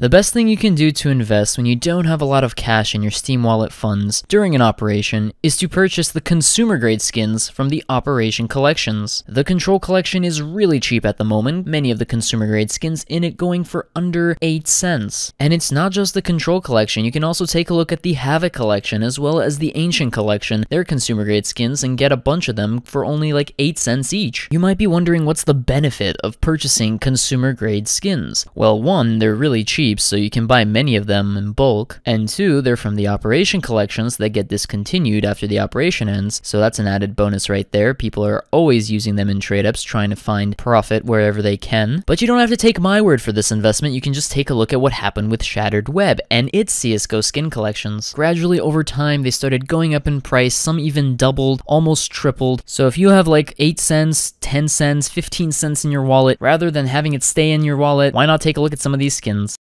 The best thing you can do to invest when you don't have a lot of cash in your Steam Wallet funds during an operation is to purchase the consumer-grade skins from the Operation Collections. The Control Collection is really cheap at the moment, many of the consumer-grade skins in it going for under 8 cents. And it's not just the Control Collection, you can also take a look at the Havoc Collection as well as the Ancient Collection, their consumer-grade skins, and get a bunch of them for only like 8 cents each. You might be wondering what's the benefit of purchasing consumer-grade skins. Well, one, they're really cheap, so you can buy many of them in bulk, and two, they're from the Operation Collections that get discontinued after the operation ends, so that's an added bonus right there. People are always using them in trade-ups, trying to find profit wherever they can. But you don't have to take my word for this investment, you can just take a look at what happened with Shattered Web and its CSGO skin collections. Gradually over time, they started going up in price, some even doubled, almost tripled, so if you have like 8 cents, 10 cents, 15 cents in your wallet, rather than having it stay in your wallet, why not take a look at some of these skins?